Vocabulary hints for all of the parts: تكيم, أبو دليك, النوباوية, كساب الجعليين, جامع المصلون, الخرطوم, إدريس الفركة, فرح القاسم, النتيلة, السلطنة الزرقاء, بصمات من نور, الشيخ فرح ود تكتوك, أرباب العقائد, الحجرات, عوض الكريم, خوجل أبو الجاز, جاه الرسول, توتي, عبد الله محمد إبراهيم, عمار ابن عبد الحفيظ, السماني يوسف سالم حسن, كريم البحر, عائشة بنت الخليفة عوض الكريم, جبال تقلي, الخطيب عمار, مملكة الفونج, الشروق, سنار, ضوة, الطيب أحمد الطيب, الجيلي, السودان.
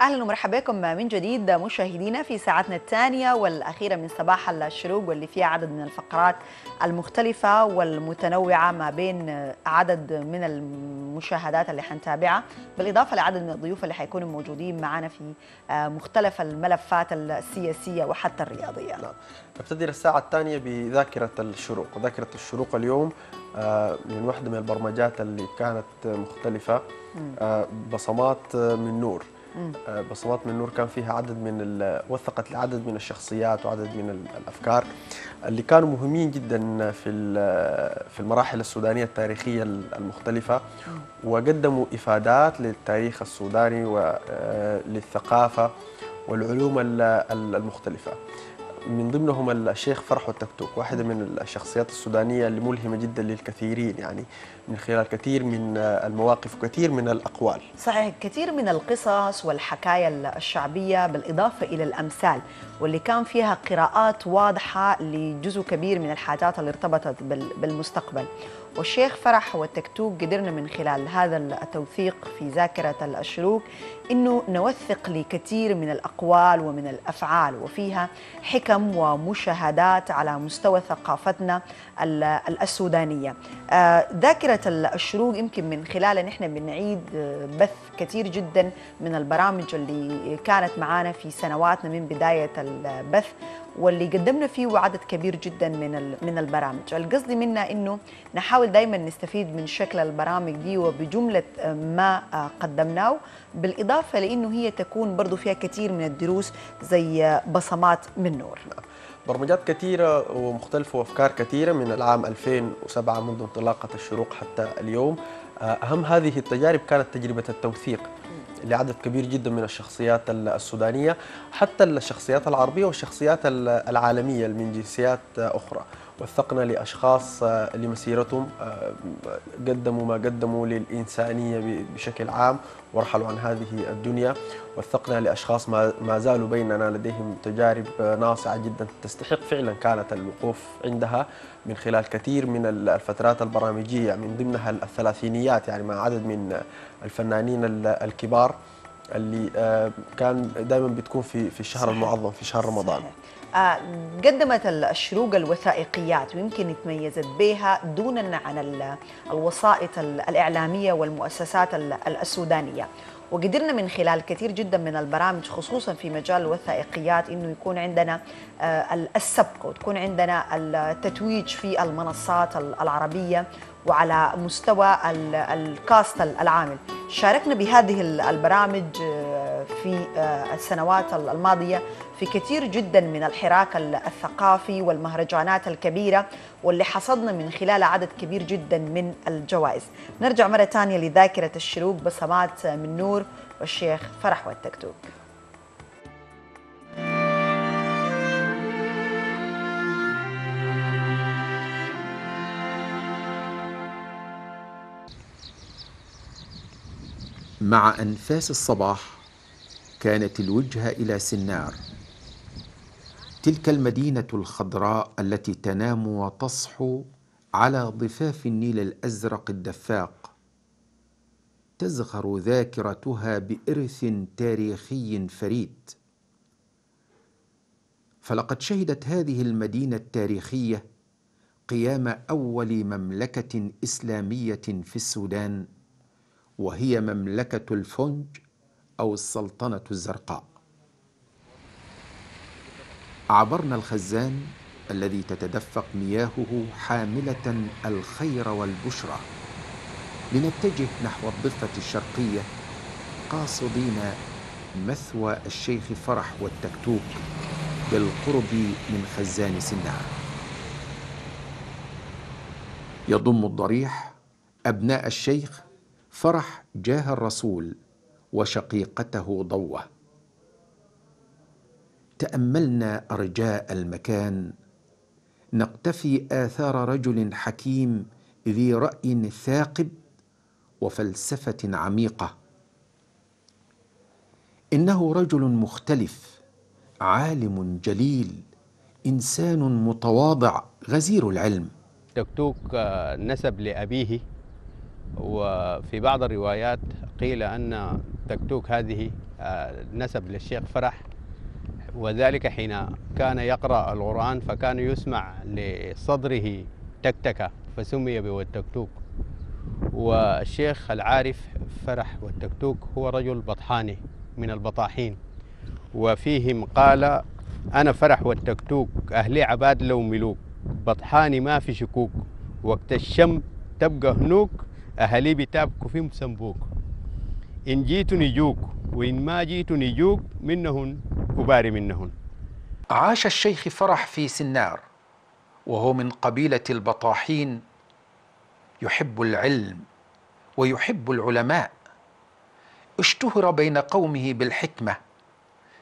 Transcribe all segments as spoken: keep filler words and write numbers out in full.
أهلا ومرحبا بكم من جديد مشاهدينا في ساعتنا الثانية والأخيرة من صباح الشروق، واللي فيها عدد من الفقرات المختلفة والمتنوعة ما بين عدد من المشاهدات اللي حنتابعها، بالإضافة لعدد من الضيوف اللي حيكونوا موجودين معنا في مختلف الملفات السياسية وحتى الرياضية. نعم، نبتدي الساعة الثانية بذاكرة الشروق. ذاكرة الشروق اليوم من واحدة من البرمجات اللي كانت مختلفة، بصمات من نور. بصمات من نور كان فيها عدد من وثقت العدد من الشخصيات وعدد من الافكار اللي كانوا مهمين جدا في في المراحل السودانيه التاريخيه المختلفه، وقدموا افادات للتاريخ السوداني وللثقافه والعلوم المختلفه. من ضمنهم الشيخ فرح ود تكتوك، واحدة من الشخصيات السودانية اللي ملهمة جدا للكثيرين، يعني من خلال كثير من المواقف وكثير من الأقوال. صحيح، كثير من القصص والحكاية الشعبية بالإضافة إلى الأمثال، واللي كان فيها قراءات واضحة لجزء كبير من الحاجات اللي ارتبطت بالمستقبل. والشيخ فرح والتكتوك قدرنا من خلال هذا التوثيق في ذاكرة الشروق إنه نوثق لكثير من الأقوال ومن الأفعال، وفيها حكم ومشاهدات على مستوى ثقافتنا السودانية. ذاكرة الشروق يمكن من خلالها نحن بنعيد بث كثير جدا من البرامج اللي كانت معانا في سنواتنا من بداية البث، واللي قدمنا فيه عدد كبير جدا من من البرامج. القصد منا انه نحاول دائما نستفيد من شكل البرامج دي وبجمله ما قدمناه، بالاضافه لانه هي تكون برضو فيها كثير من الدروس زي بصمات من نور. برمجات كثيره ومختلفه وافكار كثيره من العام ألفين وسبعة منذ انطلاقه الشروق حتى اليوم. اهم هذه التجارب كانت تجربه التوثيق لعدد كبير جدا من الشخصيات السودانية، حتى الشخصيات العربية والشخصيات العالمية من جنسيات أخرى. وثقنا لأشخاص لمسيرتهم، قدموا ما قدموا للإنسانية بشكل عام ورحلوا عن هذه الدنيا. وثقنا لأشخاص ما زالوا بيننا لديهم تجارب ناصعة جدا تستحق فعلا كانت الوقوف عندها، من خلال كثير من الفترات البرامجية، من ضمنها الثلاثينيات، يعني مع عدد من الفنانين الكبار اللي كان دائما بتكون في في الشهر المعظم في شهر رمضان. قدمت الشروق الوثائقيات، ويمكن تميزت بها دونا عن الوسائط الإعلامية والمؤسسات السودانية. وقدرنا من خلال كثير جدا من البرامج خصوصا في مجال الوثائقيات انه يكون عندنا السبق وتكون عندنا التتويج في المنصات العربية وعلى مستوى الكاست العامل. شاركنا بهذه البرامج في السنوات الماضية في كثير جدا من الحراك الثقافي والمهرجانات الكبيرة، واللي حصدنا من خلال عدد كبير جدا من الجوائز. نرجع مرة ثانية لذاكرة الشروق، بصمات من نور والشيخ فرح ود تكتوك. مع أنفاس الصباح كانت الوجهة إلى سنار، تلك المدينة الخضراء التي تنام وتصحو على ضفاف النيل الأزرق الدفاق، تزخر ذاكرتها بإرث تاريخي فريد. فلقد شهدت هذه المدينة التاريخية قيام أول مملكة إسلامية في السودان، وهي مملكة الفونج أو السلطنة الزرقاء. عبرنا الخزان الذي تتدفق مياهه حاملة الخير والبشرى لنتجه نحو الضفة الشرقية، قاصدين مثوى الشيخ فرح والتكتوك بالقرب من خزان سنار. يضم الضريح أبناء الشيخ فرح جاه الرسول وشقيقته ضوة. تأملنا أرجاء المكان، نقتفي آثار رجل حكيم ذي رأي ثاقب وفلسفة عميقة. إنه رجل مختلف، عالم جليل، إنسان متواضع غزير العلم. تكتوك نسب لأبيه وفي بعض الروايات قيل أن تكتوك هذه نسب للشيخ فرح، وذلك حين كان يقرأ القرآن فكان يسمع لصدره تكتكة فسمي بود تكتوك. والشيخ العارف فرح ود تكتوك هو رجل بطحاني من البطاحين، وفيهم قال: أنا فرح ود تكتوك أهلي عباد لو ملوك، بطحاني ما في شكوك، وقت الشم تبقى هنوك، أهلي بتابكوا في مسنبوك، إن جيتوا نجوك وإن ما جيتوا نجوك، منهن كبار منهن. عاش الشيخ فرح في سنار وهو من قبيلة البطاحين، يحب العلم ويحب العلماء، اشتهر بين قومه بالحكمة،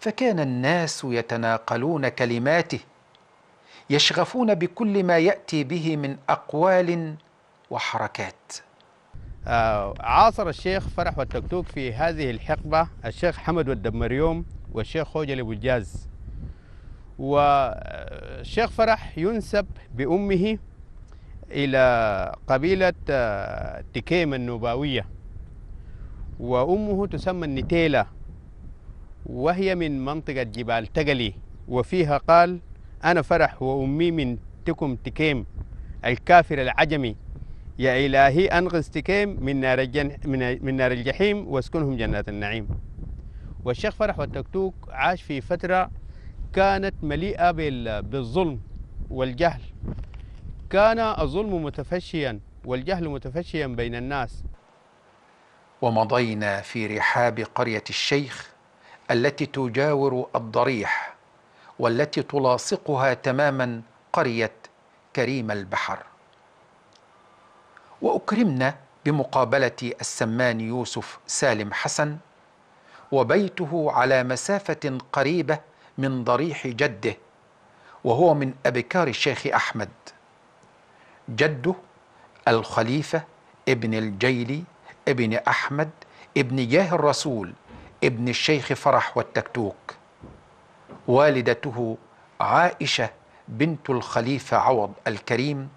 فكان الناس يتناقلون كلماته، يشغفون بكل ما يأتي به من أقوال وحركات. آه عاصر الشيخ فرح ود تكتوك في هذه الحقبة الشيخ حمد والدمريوم والشيخ خوجل أبو الجاز. والشيخ فرح ينسب بأمه إلى قبيلة تكيم النوباوية، وأمه تسمى النتيلة، وهي من منطقة جبال تقلي، وفيها قال: أنا فرح وأمي من تكم تكيم الكافر العجمي، يا إلهي أنقذ تكيم من نار من نار الجحيم واسكنهم جنات النعيم. والشيخ فرح ود تكتوك عاش في فترة كانت مليئة بالظلم والجهل، كان الظلم متفشيا والجهل متفشيا بين الناس. ومضينا في رحاب قرية الشيخ التي تجاور الضريح والتي تلاصقها تماما قرية كريم البحر، وأكرمنا بمقابلة السماني يوسف سالم حسن، وبيته على مسافة قريبة من ضريح جده، وهو من أبكار الشيخ أحمد. جده الخليفة ابن الجيلي ابن أحمد ابن جاه الرسول ابن الشيخ فرح ود تكتوك، والدته عائشة بنت الخليفة عوض الكريم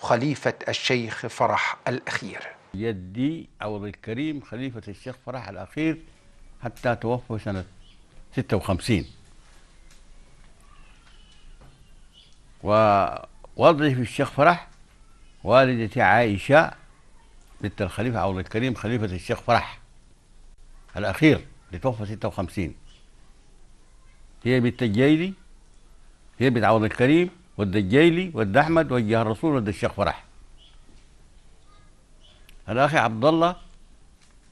خليفة الشيخ فرح الأخير. جدي عوض الكريم خليفة الشيخ فرح الأخير حتى توفى سنة ستة وخمسين، ووظف الشيخ فرح والدتي عائشة بنت الخليفة عوض الكريم خليفة الشيخ فرح الأخير اللي توفى ستة وخمسين، هي بنت الجيلي، هي بنت عوض الكريم ود الجيلي ود أحمد وجاه الرسول ود الشيخ فرح. الأخ عبد الله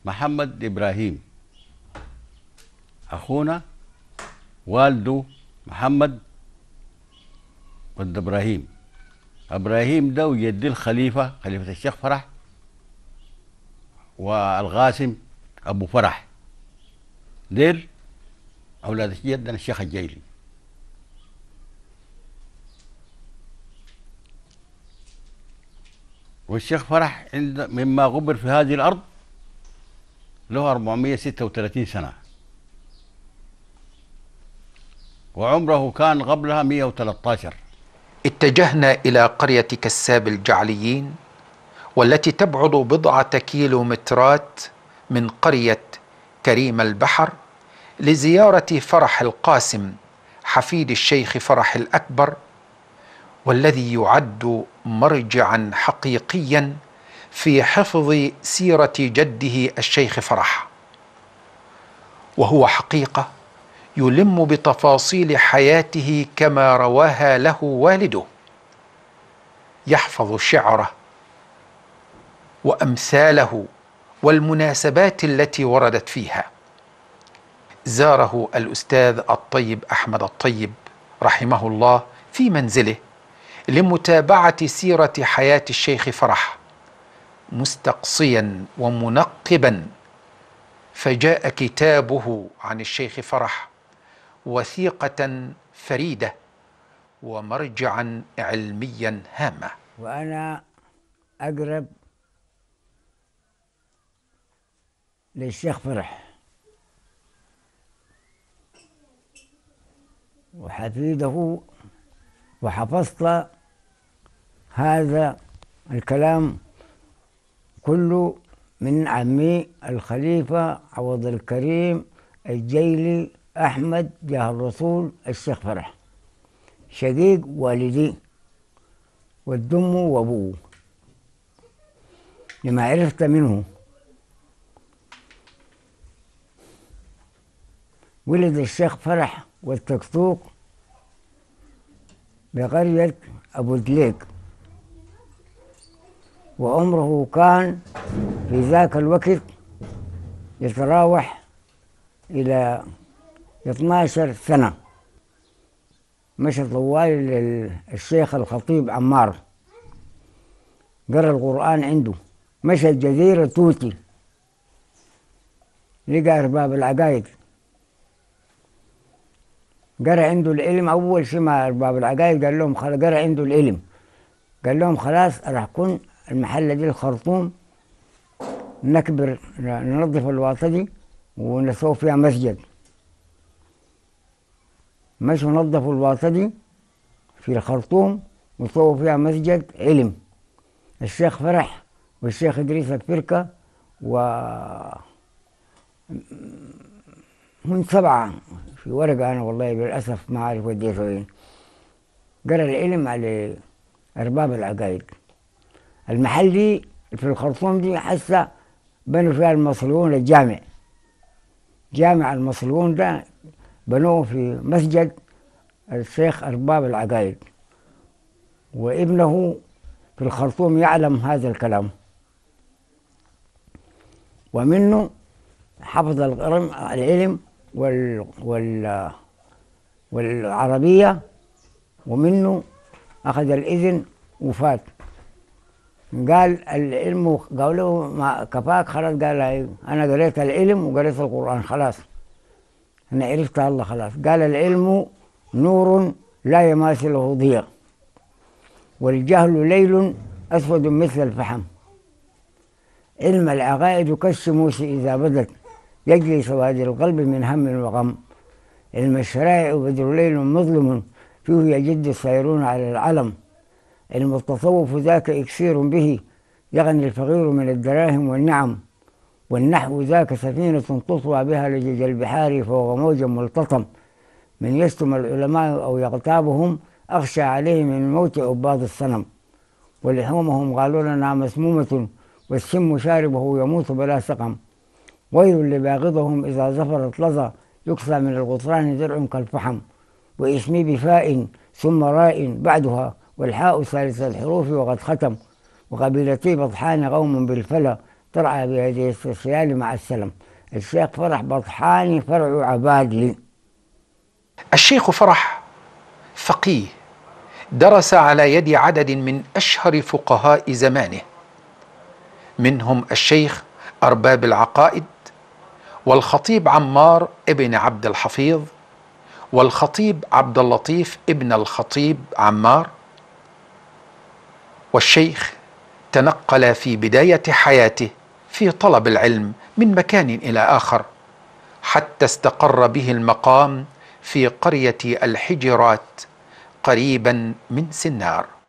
محمد إبراهيم أخونا، والده محمد ود إبراهيم، إبراهيم ده وجدي الخليفة خليفة الشيخ فرح والقاسم أبو فرح، دير أولاد جدنا الشيخ الجيلي. والشيخ فرح عند مما غبر في هذه الأرض له أربعمئة وستة وثلاثين سنة، وعمره كان قبلها مئة وثلاثة عشر. اتجهنا إلى قرية كساب الجعليين والتي تبعد بضعة كيلومترات من قرية كريم البحر لزيارة فرح القاسم حفيد الشيخ فرح الأكبر، والذي يعد مرجعا حقيقيا في حفظ سيرة جده الشيخ فرح، وهو حقيقة يلم بتفاصيل حياته كما رواها له والده، يحفظ شعره وأمثاله والمناسبات التي وردت فيها. زاره الأستاذ الطيب أحمد الطيب رحمه الله في منزله لمتابعة سيرة حياة الشيخ فرح، مستقصيا ومنقبا، فجاء كتابه عن الشيخ فرح وثيقة فريدة ومرجعا علميا هاما. وأنا أقرب للشيخ فرح وحفيده، وحفظت هذا الكلام كله من عمي الخليفة عوض الكريم الجيلي أحمد جاه الرسول الشيخ فرح، شقيق والدي والدم وأبوه، لما عرفت منه. ولد الشيخ فرح ود تكتوك بقرية أبو دليك، وعمره كان في ذاك الوقت يتراوح إلى اثناشر سنة. مشى طوالي للشيخ الخطيب عمار، قرأ القرآن عنده. مشى الجزيرة توتي، لقى أرباب العقائد، قرأ عنده العلم. أول شيء مع أرباب العقائد قال لهم خلاص، قرأ عنده العلم، قال لهم خلاص راح كون المحلة دي الخرطوم، نكبر ننظف الواطة دي ونسوي فيها مسجد. مشوا نظفوا الواطة دي في الخرطوم وسووا فيها مسجد علم. الشيخ فرح والشيخ إدريس الفركة و هم سبعة في ورقة، أنا والله للأسف ما عارف وديته وين. قرأ العلم على أرباب العقائد. المحل دي في الخرطوم دي حسه بنوا فيها المصلون الجامع. جامع المصلون ده بنوه في مسجد الشيخ أرباب العقائد، وابنه في الخرطوم يعلم هذا الكلام، ومنه حفظ العلم وال وال والعربية، ومنه أخذ الإذن وفات. قال العلم، قالوا له ما كفاك خلاص، قال أنا قريت العلم وقريت القرآن خلاص، أنا عرفت الله خلاص. قال العلم نور لا يماثله ضياء، والجهل ليل أسود مثل الفحم. علم العقائد كالشموس إذا بدت، يجلي سوادي القلب من هم وغم. علم الشرائع بدر ليل مظلم، فيه يجد السائرون على العلم. علم التصوف ذاك إكسير به، يغني الفقير من الدراهم والنعم. والنحو ذاك سفينة تطوى بها لجج البحار فوق موج ملتطم. من يشتم العلماء أو يغتابهم، أخشى عليه من موت عباد الصنم. ولحومهم قالوا لنا مسمومة، والسم شاربه يموت بلا سقم. ويل لباغضهم إذا زفرت لظى، يكسى من الغطران درع كالفحم. واسمي بفاء ثم راء بعدها، والحاء ثالث الحروف وقد ختم. وقبيلتي بطحان قوم بالفلا، ترعى بهذه السلسلة مع السلم. الشيخ فرح بطحاني فرع عبادلي. الشيخ فرح فقيه، درس على يد عدد من أشهر فقهاء زمانه، منهم الشيخ أرباب العقائد، والخطيب عمار ابن عبد الحفيظ، والخطيب عبد اللطيف ابن الخطيب عمار. والشيخ تنقل في بداية حياته في طلب العلم من مكان إلى آخر، حتى استقر به المقام في قرية الحجرات قريبا من سنار.